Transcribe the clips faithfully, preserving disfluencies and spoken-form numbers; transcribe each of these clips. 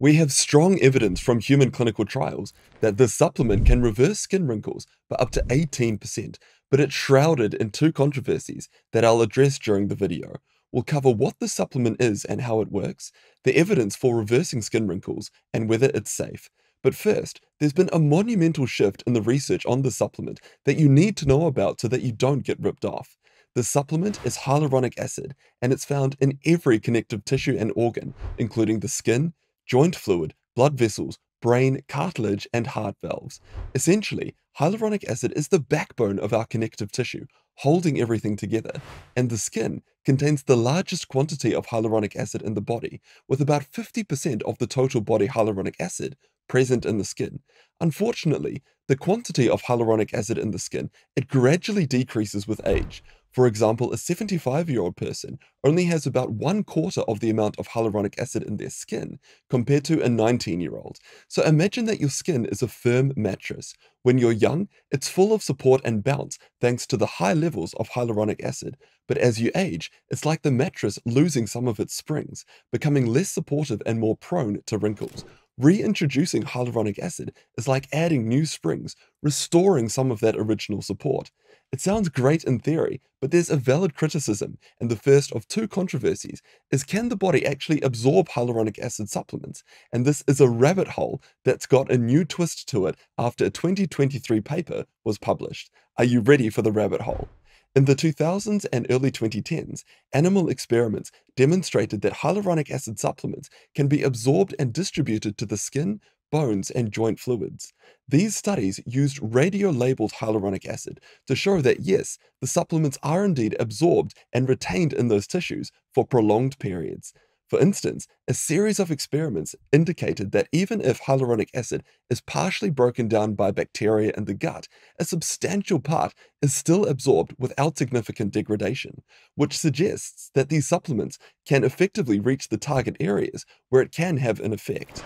We have strong evidence from human clinical trials that this supplement can reverse skin wrinkles by up to eighteen percent, but it's shrouded in two controversies that I'll address during the video. We'll cover what the supplement is and how it works, the evidence for reversing skin wrinkles, and whether it's safe. But first, there's been a monumental shift in the research on the supplement that you need to know about so that you don't get ripped off. The supplement is hyaluronic acid, and it's found in every connective tissue and organ, including the skin, joint fluid, blood vessels, brain, cartilage, and heart valves. Essentially, hyaluronic acid is the backbone of our connective tissue, holding everything together, and the skin contains the largest quantity of hyaluronic acid in the body, with about fifty percent of the total body hyaluronic acid present in the skin. Unfortunately, the quantity of hyaluronic acid in the skin, it gradually decreases with age. For example, a seventy-five-year-old person only has about one quarter of the amount of hyaluronic acid in their skin compared to a nineteen-year-old. So imagine that your skin is a firm mattress. When you're young, it's full of support and bounce thanks to the high levels of hyaluronic acid. But as you age, it's like the mattress losing some of its springs, becoming less supportive and more prone to wrinkles. Reintroducing hyaluronic acid is like adding new springs, restoring some of that original support. It sounds great in theory, but there's a valid criticism, and the first of two controversies is, can the body actually absorb hyaluronic acid supplements? And this is a rabbit hole that's got a new twist to it after a twenty twenty-three paper was published. Are you ready for the rabbit hole? In the two thousands and early twenty tens, animal experiments demonstrated that hyaluronic acid supplements can be absorbed and distributed to the skin, bones, and joint fluids. These studies used radio-labeled hyaluronic acid to show that yes, the supplements are indeed absorbed and retained in those tissues for prolonged periods. For instance, a series of experiments indicated that even if hyaluronic acid is partially broken down by bacteria in the gut, a substantial part is still absorbed without significant degradation, which suggests that these supplements can effectively reach the target areas where it can have an effect.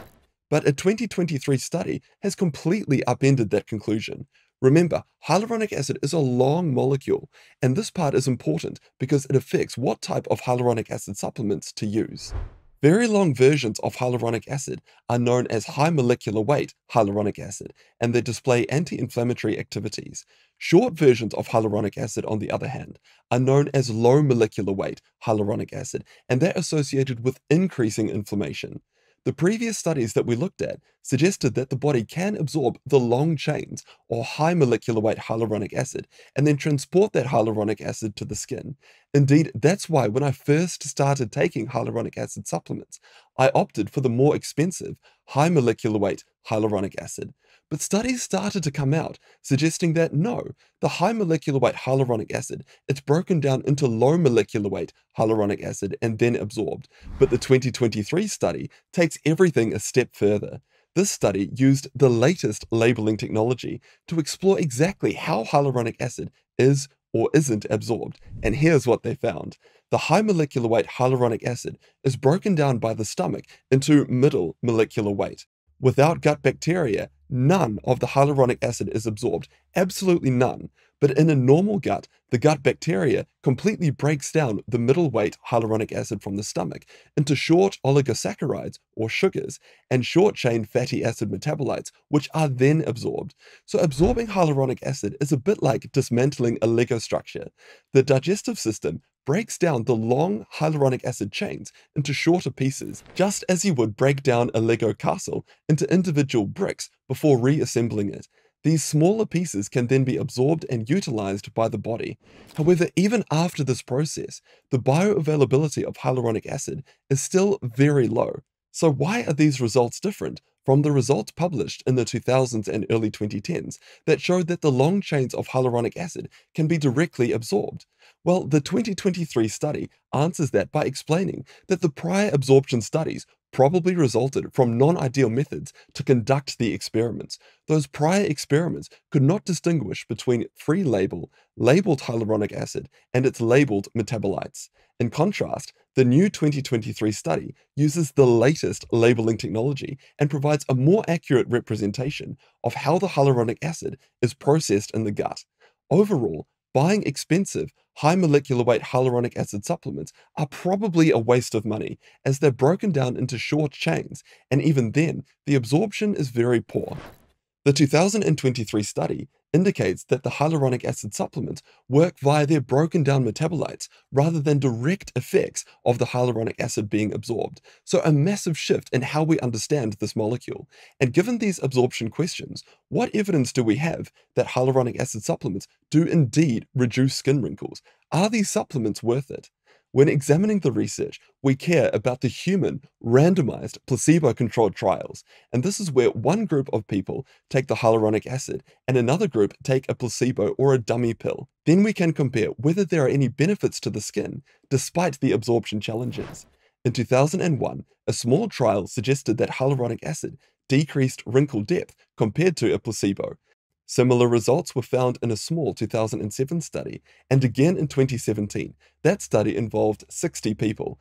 But a twenty twenty-three study has completely upended that conclusion. Remember, hyaluronic acid is a long molecule, and this part is important because it affects what type of hyaluronic acid supplements to use. Very long versions of hyaluronic acid are known as high molecular weight hyaluronic acid, and they display anti-inflammatory activities. Short versions of hyaluronic acid, on the other hand, are known as low molecular weight hyaluronic acid, and they're associated with increasing inflammation. The previous studies that we looked at suggested that the body can absorb the long chains or high molecular weight hyaluronic acid and then transport that hyaluronic acid to the skin. Indeed, that's why when I first started taking hyaluronic acid supplements, I opted for the more expensive high molecular weight hyaluronic acid. But studies started to come out suggesting that no, the high molecular weight hyaluronic acid, it's broken down into low molecular weight hyaluronic acid and then absorbed. But the twenty twenty-three study takes everything a step further. This study used the latest labeling technology to explore exactly how hyaluronic acid is or isn't absorbed, and here's what they found. The high molecular weight hyaluronic acid is broken down by the stomach into middle molecular weight. Without gut bacteria, none of the hyaluronic acid is absorbed, absolutely none. But in a normal gut, the gut bacteria completely breaks down the middle weight hyaluronic acid from the stomach into short oligosaccharides, or sugars, and short-chain fatty acid metabolites, which are then absorbed. So absorbing hyaluronic acid is a bit like dismantling a Lego structure. The digestive system breaks down the long hyaluronic acid chains into shorter pieces, just as you would break down a Lego castle into individual bricks before reassembling it. These smaller pieces can then be absorbed and utilized by the body. However, even after this process, the bioavailability of hyaluronic acid is still very low. So why are these results different from the results published in the two thousands and early twenty tens that showed that the long chains of hyaluronic acid can be directly absorbed? Well, the twenty twenty-three study answers that by explaining that the prior absorption studies probably resulted from non-ideal methods to conduct the experiments. Those prior experiments could not distinguish between free label, labeled hyaluronic acid, and its labeled metabolites. In contrast, the new twenty twenty-three study uses the latest labeling technology and provides a more accurate representation of how the hyaluronic acid is processed in the gut. Overall, Buying expensive, high molecular weight hyaluronic acid supplements are probably a waste of money, as they're broken down into short chains, and even then, the absorption is very poor. The two thousand twenty-three study indicates that the hyaluronic acid supplements work via their broken down metabolites rather than direct effects of the hyaluronic acid being absorbed, so a massive shift in how we understand this molecule. And given these absorption questions, what evidence do we have that hyaluronic acid supplements do indeed reduce skin wrinkles? Are these supplements worth it? When examining the research, we care about the human, randomized, placebo-controlled trials, and this is where one group of people take the hyaluronic acid and another group take a placebo or a dummy pill. Then we can compare whether there are any benefits to the skin, despite the absorption challenges. In two thousand one, a small trial suggested that hyaluronic acid decreased wrinkle depth compared to a placebo. Similar results were found in a small two thousand seven study, and again in twenty seventeen. That study involved sixty people.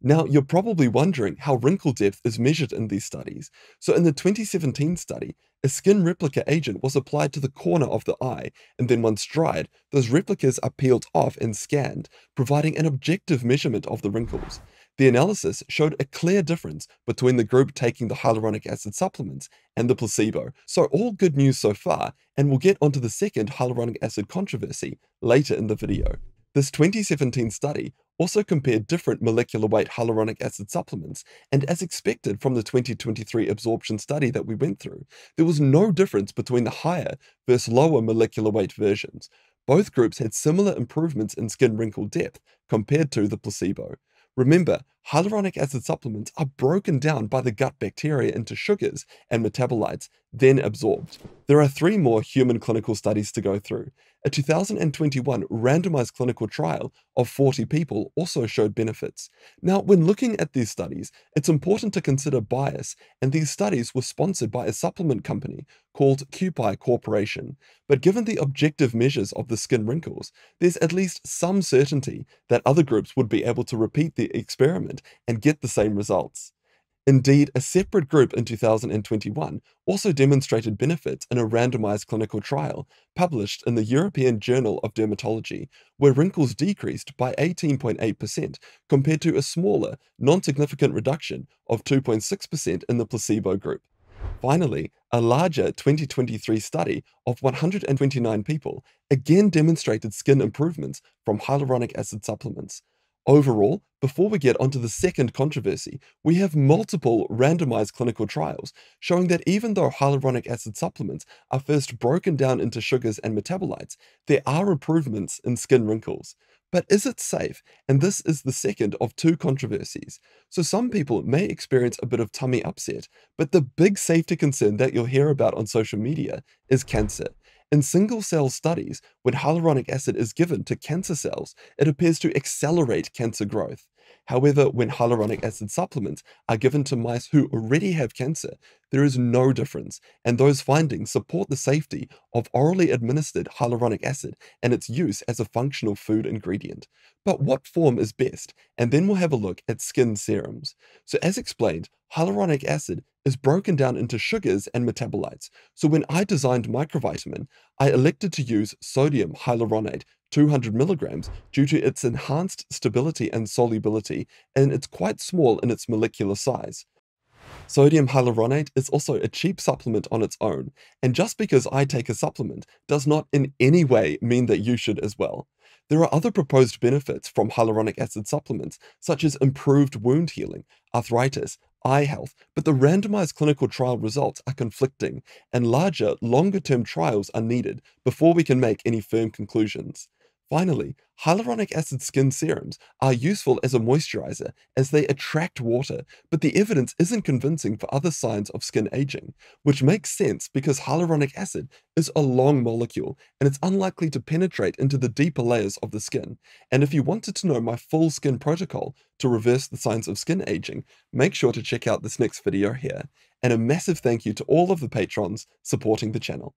Now, you're probably wondering how wrinkle depth is measured in these studies. So in the twenty seventeen study, a skin replica agent was applied to the corner of the eye, and then once dried, those replicas are peeled off and scanned, providing an objective measurement of the wrinkles. The analysis showed a clear difference between the group taking the hyaluronic acid supplements and the placebo. So all good news so far, and we'll get onto the second hyaluronic acid controversy later in the video. This twenty seventeen study also compared different molecular weight hyaluronic acid supplements, and as expected from the twenty twenty-three absorption study that we went through, there was no difference between the higher versus lower molecular weight versions. Both groups had similar improvements in skin wrinkle depth compared to the placebo. Remember, hyaluronic acid supplements are broken down by the gut bacteria into sugars and metabolites, then absorbed. There are three more human clinical studies to go through. A two thousand twenty-one randomized clinical trial of forty people also showed benefits. Now, when looking at these studies, it's important to consider bias, and these studies were sponsored by a supplement company called Q P I Corporation. But given the objective measures of the skin wrinkles, there's at least some certainty that other groups would be able to repeat the experiment and get the same results. Indeed, a separate group in two thousand twenty-one also demonstrated benefits in a randomized clinical trial published in the European Journal of Dermatology, where wrinkles decreased by eighteen point eight percent compared to a smaller, non-significant reduction of two point six percent in the placebo group. Finally, a larger twenty twenty-three study of one hundred twenty-nine people again demonstrated skin improvements from hyaluronic acid supplements. Overall, before we get onto the second controversy, we have multiple randomized clinical trials showing that even though hyaluronic acid supplements are first broken down into sugars and metabolites, there are improvements in skin wrinkles. But is it safe? And this is the second of two controversies. So some people may experience a bit of tummy upset, but the big safety concern that you'll hear about on social media is cancer. In single-cell studies, when hyaluronic acid is given to cancer cells, it appears to accelerate cancer growth. However, when hyaluronic acid supplements are given to mice who already have cancer, there is no difference, and those findings support the safety of orally administered hyaluronic acid and its use as a functional food ingredient. But what form is best? And then we'll have a look at skin serums. So as explained, hyaluronic acid is broken down into sugars and metabolites. So when I designed microvitamin, I elected to use sodium hyaluronate two hundred milligrams due to its enhanced stability and solubility, and it's quite small in its molecular size. Sodium hyaluronate is also a cheap supplement on its own, and just because I take a supplement does not in any way mean that you should as well. There are other proposed benefits from hyaluronic acid supplements, such as improved wound healing, arthritis, eye health, but the randomized clinical trial results are conflicting, and larger, longer-term trials are needed before we can make any firm conclusions. Finally, hyaluronic acid skin serums are useful as a moisturizer as they attract water, but the evidence isn't convincing for other signs of skin aging, which makes sense because hyaluronic acid is a long molecule and it's unlikely to penetrate into the deeper layers of the skin. And if you wanted to know my full skin protocol to reverse the signs of skin aging, make sure to check out this next video here. And a massive thank you to all of the patrons supporting the channel.